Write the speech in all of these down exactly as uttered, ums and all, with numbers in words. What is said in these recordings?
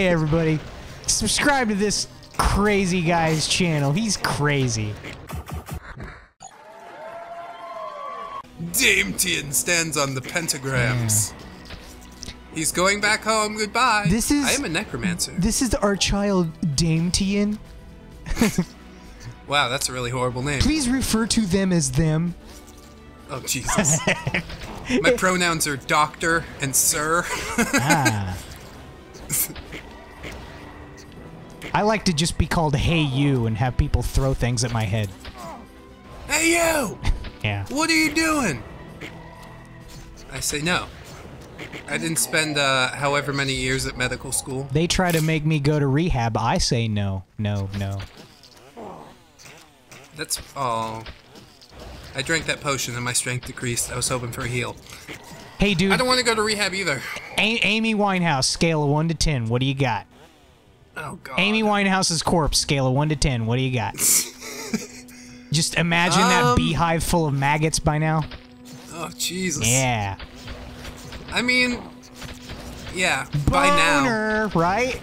Hey everybody, subscribe to this crazy guy's channel. He's crazy. Damtien stands on the pentagrams. Yeah. He's going back home. Goodbye. This is. I am a necromancer. This is our child Damtien. Wow, that's a really horrible name. Please refer to them as them. Oh Jesus. My pronouns are doctor and sir. Ah. I like to just be called Hey You and have people throw things at my head. Hey you! Yeah. What are you doing? I say no. I didn't spend uh, however many years at medical school. They try to make me go to rehab. I say no, no, no. That's all. I drank that potion and my strength decreased. I was hoping for a heal. Hey, dude. I don't want to go to rehab either. A Amy Winehouse, scale of one to ten. What do you got? Oh, God. Amy Winehouse's corpse, scale of one to ten. What do you got? Just imagine um, that beehive full of maggots by now. Oh, Jesus. Yeah. I mean, yeah, Boner, by now. Right?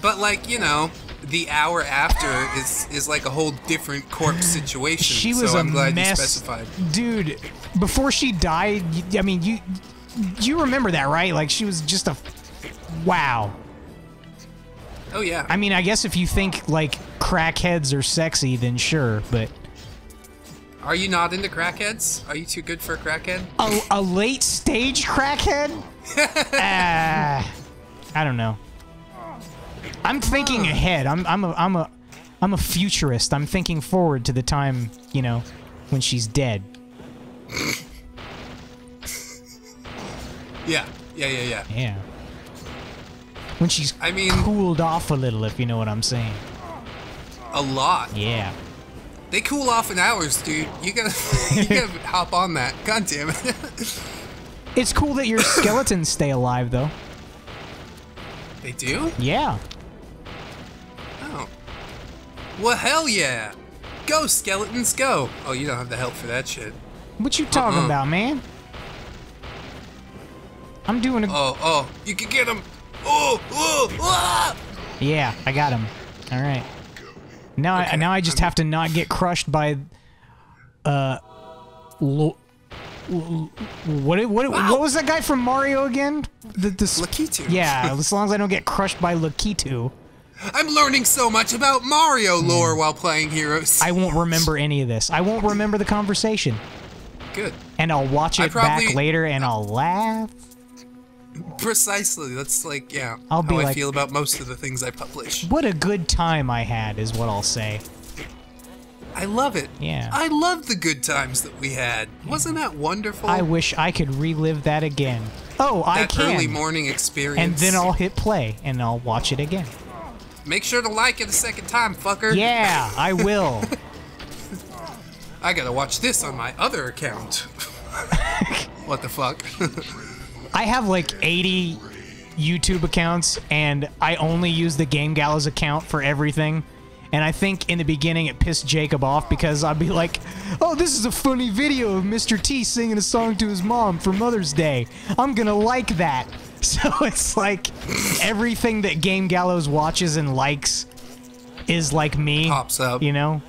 But, like, you know, the hour after is is like a whole different corpse situation. She was so a I'm glad mess. You specified. Dude, before she died, I mean, you you remember that, right? Like, she was just a wow. Oh yeah. I mean, I guess if you think like crackheads are sexy, then sure, but are you not into crackheads? Are you too good for a crackhead? A, a late stage crackhead? uh, I don't know. I'm thinking ahead. I'm I'm a I'm a I'm a futurist. I'm thinking forward to the time, you know, when she's dead. Yeah. Yeah, yeah, yeah. Yeah. When she's I mean, cooled off a little, if you know what I'm saying. A lot. Yeah. They cool off in hours, dude. You gotta you gotta hop on that. God damn it. It's cool that your skeletons stay alive though. They do? Yeah. Well, hell yeah! Go, skeletons, go! Oh, you don't have the help for that shit. What you talking uh-uh. about, man? I'm doing a... Oh, oh, you can get him! Oh, oh, ah! Yeah, I got him. All right. Now, okay. I, now I just I'm... have to not get crushed by... Uh... Lo... What, what, wow. what was that guy from Mario again? The, the... Lakitu. Yeah, as long as I don't get crushed by Lakitu. I'm learning so much about Mario lore while playing Heroes. I won't remember any of this. I won't remember the conversation. Good. And I'll watch it probably, back later and I'll laugh. Precisely. That's like, yeah, I'll how be I like, feel about most of the things I publish. What a good time I had is what I'll say. I love it. Yeah. I love the good times that we had. Yeah. Wasn't that wonderful? I wish I could relive that again. Oh, that I can. That early morning experience. And then I'll hit play and I'll watch it again. Make sure to like it a second time, fucker. Yeah, I will. I gotta watch this on my other account. What the fuck? I have like eighty YouTube accounts, and I only use the Game Gallows account for everything. And I think in the beginning it pissed Jacob off because I'd be like, oh, this is a funny video of Mister T singing a song to his mom for Mother's Day. I'm gonna like that. So it's like everything that Game Gallows watches and likes is like me. Pops up. You know?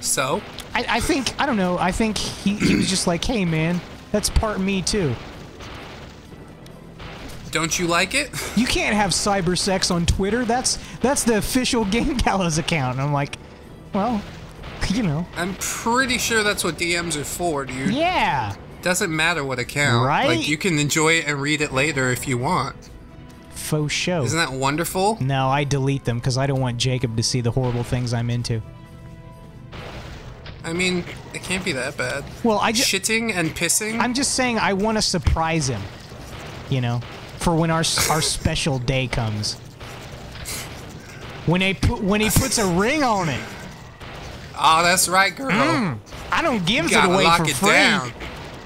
So? I, I think, I don't know, I think he, he was just like, hey man, that's part me too. Don't you like it? You can't have cyber sex on Twitter. That's that's the official Game Gallows account. And I'm like, well, you know. I'm pretty sure that's what D Ms are for, dude. Yeah. Doesn't matter what account, right? Like you can enjoy it and read it later if you want. Faux show. Isn't that wonderful? No, I delete them because I don't want Jacob to see the horrible things I'm into. I mean, it can't be that bad. Well, I just shitting and pissing. I'm just saying I want to surprise him, you know, for when our our special day comes. When they put when he puts a ring on it. Oh, that's right, girl. Mm, I don't give you it away lock for it free. Down.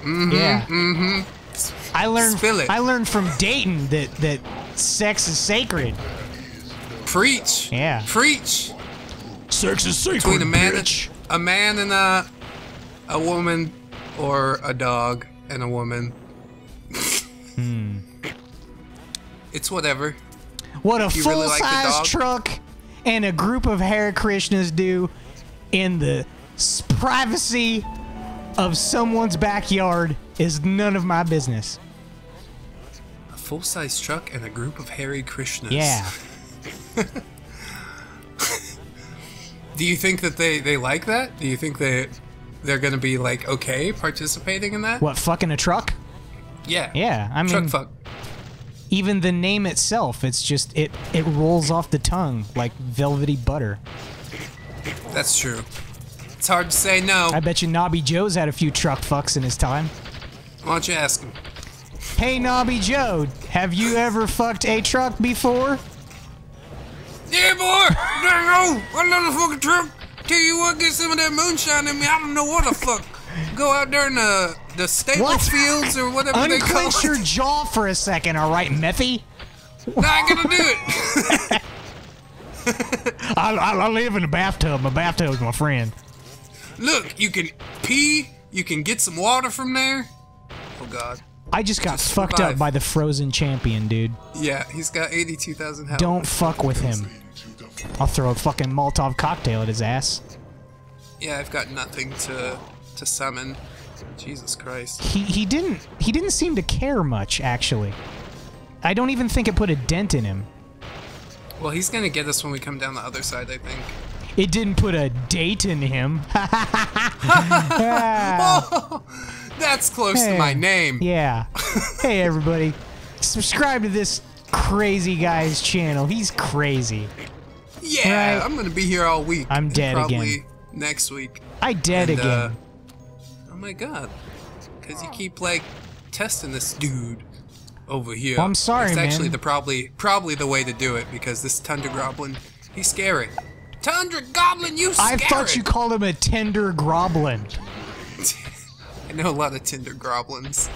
Mm-hmm, yeah. Mm-hmm. I learned. Spill it. I learned from Dayton that that sex is sacred. Preach. Yeah. Preach. Sex is sacred. Between a man, and, a man and a a woman, or a dog and a woman. Hmm. It's whatever. What a full-size truck and a group of Hare Krishnas do in the privacy of someone's backyard is none of my business. A full-size truck and a group of Hare Krishnas. Yeah. Do you think that they, they like that? Do you think they, they're going to be, like, okay participating in that? What, fucking a truck? Yeah. Yeah, I mean... Truck fuck. Even the name itself, it's just, it, it rolls off the tongue like velvety butter. That's true. It's hard to say no. I bet you Knobby Joe's had a few truck fucks in his time. Why don't you ask him? Hey, Knobby Joe, have you ever fucked a truck before? Yeah, boy! I don't know. I love the fucking truck. Tell you what, get some of that moonshine in me. I don't know what the fuck. Go out there in the, the stable fields or whatever Unclench they call it. Unclench your jaw for a second, all right, Meffy? Not gonna do it. I, I, I live in a bathtub. My bathtub's my friend. Look, you can pee. You can get some water from there. Oh, God. I just got just fucked survive. up by the frozen champion, dude. Yeah, he's got eighty-two thousand health. Don't fuck with him. I'll throw a fucking Molotov cocktail at his ass. Yeah, I've got nothing to to summon. Jesus Christ. He he didn't he didn't seem to care much, actually. I don't even think it put a dent in him. Well, he's gonna get us when we come down the other side, I think. It didn't put a date in him. Oh. That's close hey, to my name. Yeah. Hey, everybody. Subscribe to this crazy guy's channel. He's crazy. Yeah, right? I'm going to be here all week. I'm dead probably again. next week. I dead and, again. Uh, oh, my God. Because you keep, like, testing this dude over here. Well, I'm sorry, It's man. actually the probably, probably the way to do it, because this Tundra Goblin, he's scary. Tundra Goblin, you scary! I thought you called him a Tender Groblin. I know a lot of Tinder goblins.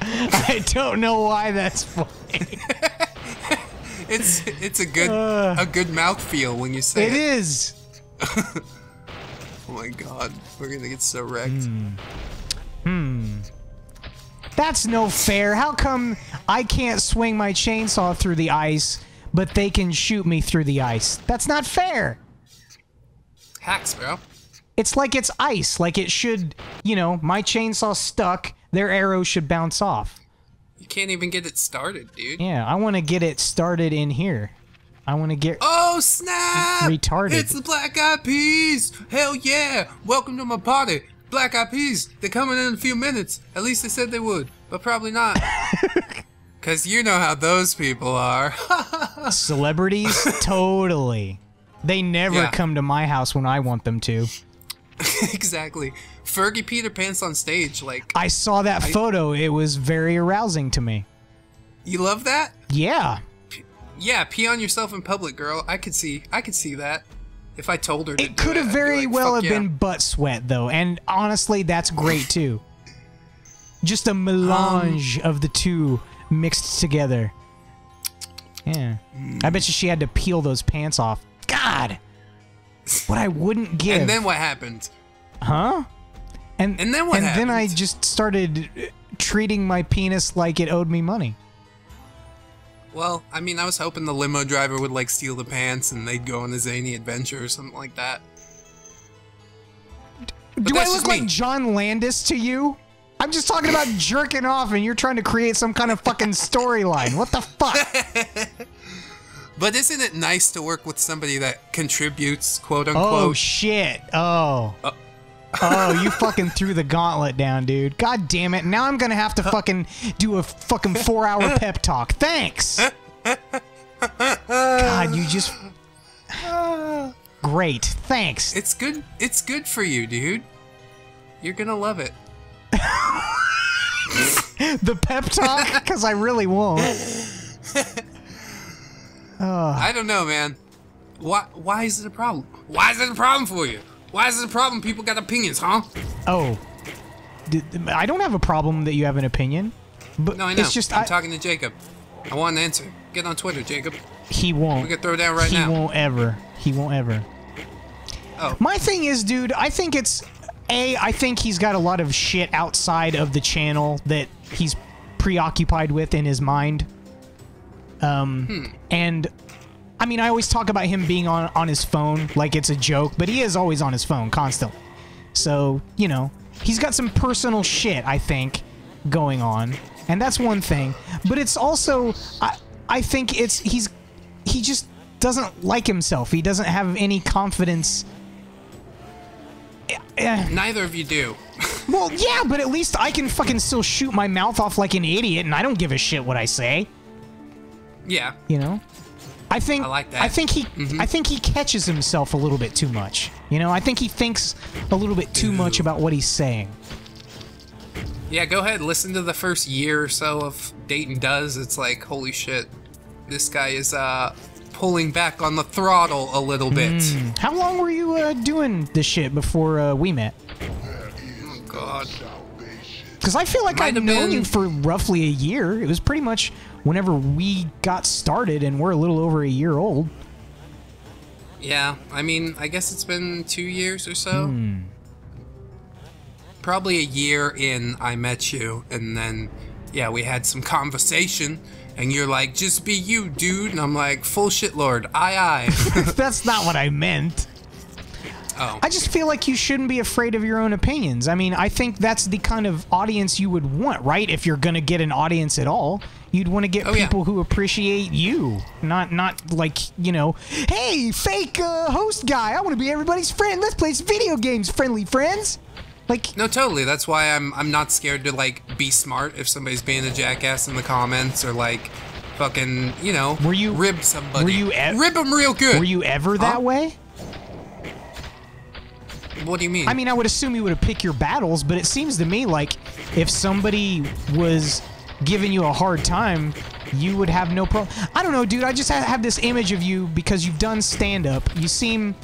I don't know why that's funny. it's it's a good uh, a good mouthfeel when you say it. It is. Oh my God, we're gonna get so wrecked. Mm. Hmm. That's no fair. How come I can't swing my chainsaw through the ice, but they can shoot me through the ice? That's not fair. Hacks, bro. It's like it's ice, like it should, you know, my chainsaw's stuck, their arrow should bounce off. You can't even get it started, dude. Yeah, I want to get it started in here. I want to get... Oh, snap! Retarded. It's the Black Eyed Peas! Hell yeah! Welcome to my party! Black Eyed Peas, they're coming in a few minutes. At least they said they would, but probably not. Because you know how those people are. Celebrities? Totally. They never yeah. come to my house when I want them to. Exactly. Fergie Peter Pants on stage, like... I saw that I, photo. It was very arousing to me. You love that? Yeah. P yeah, pee on yourself in public, girl. I could see I could see that. If I told her to It could have very like, well have yeah. been butt sweat, though. And honestly, that's great, too. Just a melange um, of the two mixed together. Yeah. Mm. I bet you she had to peel those pants off. God! What I wouldn't give. And then what happened? Huh? And, and then what and happened? And then I just started treating my penis like it owed me money. Well, I mean, I was hoping the limo driver would, like, steal the pants and they'd go on a zany adventure or something like that. But do I look like John Landis to you? I'm just talking about jerking off and you're trying to create some kind of fucking storyline. What the fuck? But isn't it nice to work with somebody that contributes, quote unquote? Oh shit! Oh, uh. Oh, you fucking threw the gauntlet down, dude. God damn it! Now I'm gonna have to fucking do a fucking four-hour pep talk. Thanks. God, you just great. Thanks. It's good. It's good for you, dude. You're gonna love it. The pep talk, because I really won't. Oh. I don't know, man. Why, why is it a problem? Why is it a problem for you? Why is it a problem people got opinions, huh? Oh. I don't have a problem that you have an opinion. But no, I know. It's just, I'm I... talking to Jacob. I want an answer. Get on Twitter, Jacob. He won't. We can throw down right he now. He won't ever. He won't ever. Oh. My thing is, dude, I think it's... A, I think he's got a lot of shit outside of the channel that he's preoccupied with in his mind. Um, hmm. And I mean, I always talk about him being on, on his phone like it's a joke, but he is always on his phone constantly. So, you know, he's got some personal shit, I think, going on. And that's one thing. But it's also, I, I think it's, he's, he just doesn't like himself. He doesn't have any confidence. Neither of you do. Well, yeah, but at least I can fucking still shoot my mouth off like an idiot, and I don't give a shit what I say. Yeah. You know? I think I like that. I think he mm-hmm. I think he catches himself a little bit too much. You know, I think he thinks a little bit too Ooh. much about what he's saying. Yeah, go ahead, listen to the first year or so of Dayton Does. It's like, holy shit, this guy is uh pulling back on the throttle a little bit. Mm. How long were you uh, doing this shit before uh, we met? Oh God. Because I feel like I've known you for roughly a year. It was pretty much whenever we got started, and we're a little over a year old. Yeah, I mean, I guess it's been two years or so. Hmm. Probably a year in, I met you, and then, yeah, we had some conversation, and you're like, just be you, dude, and I'm like, full shit, Lord, aye, aye. That's not what I meant. Oh. I just feel like you shouldn't be afraid of your own opinions. I mean, I think that's the kind of audience you would want, right? If you're going to get an audience at all, you'd want to get oh, people yeah. who appreciate you. Not, not like, you know, hey, fake uh, host guy, I want to be everybody's friend. Let's play some video games, friendly friends. Like, no, totally. That's why I'm, I'm not scared to, like, be smart if somebody's being a jackass in the comments or, like, fucking, you know, were you, rib somebody. Were you e rib them real good. Were you ever that huh? way? What do you mean? I mean, I would assume you would have picked your battles, but it seems to me like if somebody was giving you a hard time, you would have no problem. I don't know, dude. I just have this image of you because you've done stand-up. You seem...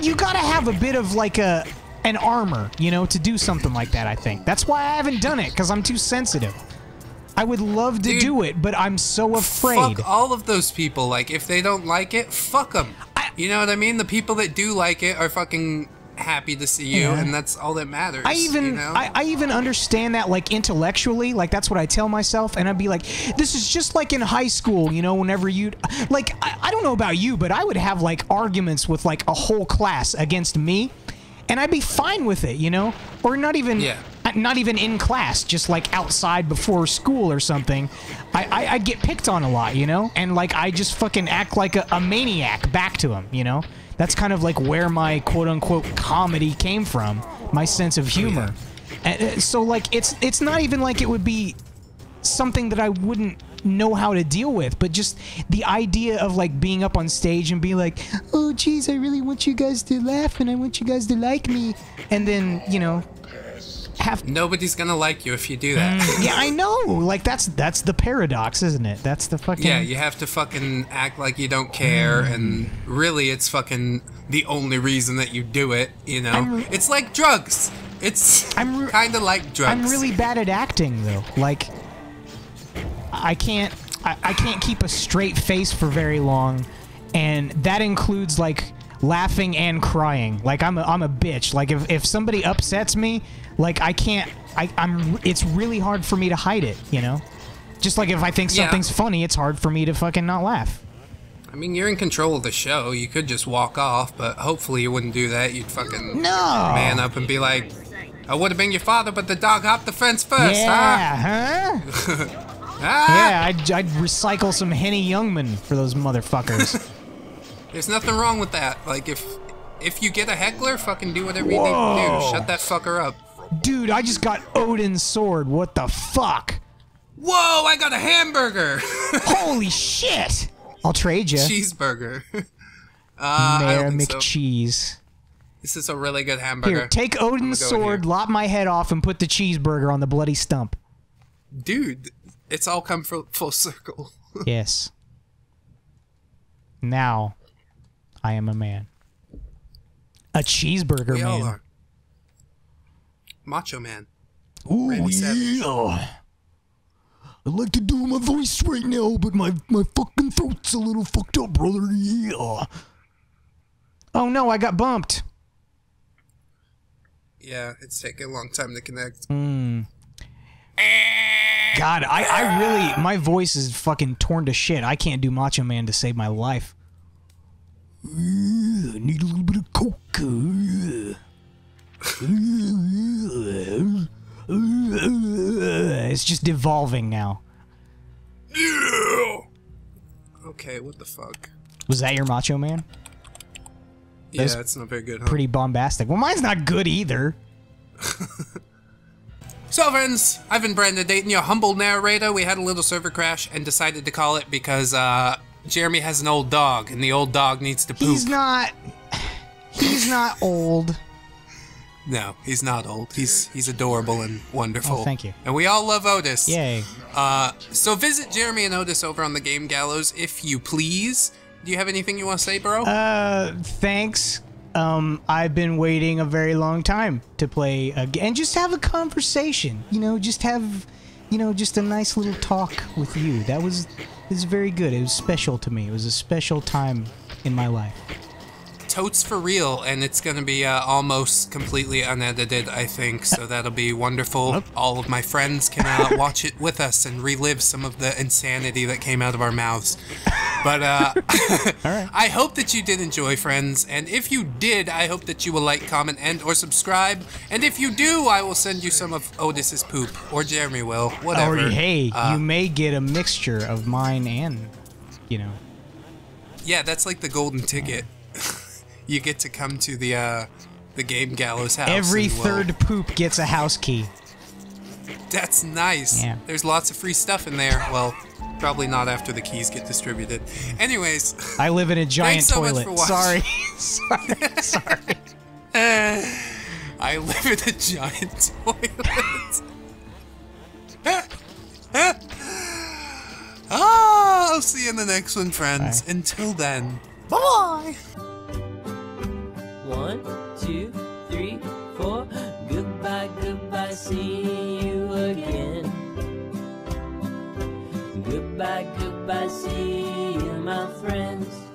You gotta have a bit of, like, a an armor, you know, to do something like that, I think. That's why I haven't done it, because I'm too sensitive. I would love to dude, do it, but I'm so afraid. Fuck all of those people. Like, if they don't like it, fuck them. You know what I mean? The people that do like it are fucking happy to see you, yeah. and that's all that matters. I even, you know? I, I even understand that, like, intellectually. Like, that's what I tell myself, and I'd be like, this is just like in high school, you know, whenever you'd... Like, I, I don't know about you, but I would have, like, arguments with, like, a whole class against me, and I'd be fine with it, you know? Or not even... Yeah. Not even in class, just like outside before school or something. I, I, I'd get picked on a lot, you know? And like, I just fucking act like a, a maniac back to him, you know? That's kind of like where my quote unquote comedy came from, my sense of humor. And so like, it's, it's not even like it would be something that I wouldn't know how to deal with, but just the idea of like being up on stage and being like, oh geez, I really want you guys to laugh and I want you guys to like me. And then, you know, Have nobody's gonna like you if you do that. Mm, yeah, I know. Like that's that's the paradox, isn't it? That's the fucking yeah. You have to fucking act like you don't care, mm. and really, it's fucking the only reason that you do it. You know, it's like drugs. It's kind of like drugs. I'm really bad at acting, though. Like, I can't I, I can't keep a straight face for very long, and that includes like laughing and crying. Like I'm a, I'm a bitch. Like if if somebody upsets me. Like, I can't, I, I'm, it's really hard for me to hide it, you know? Just like if I think something's yeah. funny, it's hard for me to fucking not laugh. I mean, you're in control of the show. You could just walk off, but hopefully you wouldn't do that. You'd fucking no. man up and be like, I would have been your father, but the dog hopped the fence first, yeah, huh? huh? ah! Yeah, I'd, I'd recycle some Henny Youngman for those motherfuckers. There's nothing wrong with that. Like, if if you get a heckler, fucking do whatever Whoa. you need to do. Shut that fucker up. Dude, I just got Odin's sword. What the fuck? Whoa, I got a hamburger. Holy shit. I'll trade you. Cheeseburger. Uh, Mayor McCheese. So. This is a really good hamburger. Here, take Odin's go sword, lop my head off, and put the cheeseburger on the bloody stump. Dude, it's all come full, full circle. Yes. Now, I am a man. A cheeseburger we man. All are. Macho Man. Ooh, yeah. I'd like to do my voice right now, but my, my fucking throat's a little fucked up, brother. Yeah. Oh, no, I got bumped. Yeah, it's taking a long time to connect. Mm. God, I, I really, my voice is fucking torn to shit. I can't do Macho Man to save my life. Uh, need a little bit of coke. Uh, uh, uh, uh, it's just devolving now. Okay, what the fuck? Was that your Macho Man? Yeah, that's, that's not very good, huh? Pretty bombastic. Well, mine's not good either. So friends, I've been Brandon Dayton, your humble narrator. We had a little server crash and decided to call it because uh, Jeremy has an old dog and the old dog needs to poop. He's not... He's not old. No, he's not old. He's he's adorable and wonderful. Oh, thank you. And we all love Otis. Yay. Uh, so visit Jeremy and Otis over on the Game Gallows if you please. Do you have anything you want to say, bro? Uh, thanks. Um, I've been waiting a very long time to play a game and just have a conversation. You know, just have, you know, just a nice little talk with you. That was, it was very good. It was special to me. It was a special time in my life. Totes for real, and it's gonna be uh, almost completely unedited, I think. So that'll be wonderful. Nope. All of my friends can uh, watch it with us and relive some of the insanity that came out of our mouths. But uh, right. I hope that you did enjoy, friends. And if you did, I hope that you will like, comment, and or subscribe. And if you do, I will send you some of Otis's poop. Or Jeremy will. Whatever. Or, hey, uh, you may get a mixture of mine and, you know. Yeah, that's like the golden ticket. You get to come to the, uh, the Game Gallows house. Every third we'll... poop gets a house key. That's nice. Yeah. There's lots of free stuff in there. Well... Probably not after the keys get distributed. Anyways, I live in a giant so toilet. Sorry, sorry, sorry. Uh, I live in a giant toilet. Oh, I'll see you in the next one, friends. Bye. Until then, bye bye. One, two, three, four. Goodbye, goodbye. See you again. Goodbye, goodbye, see you, my friends.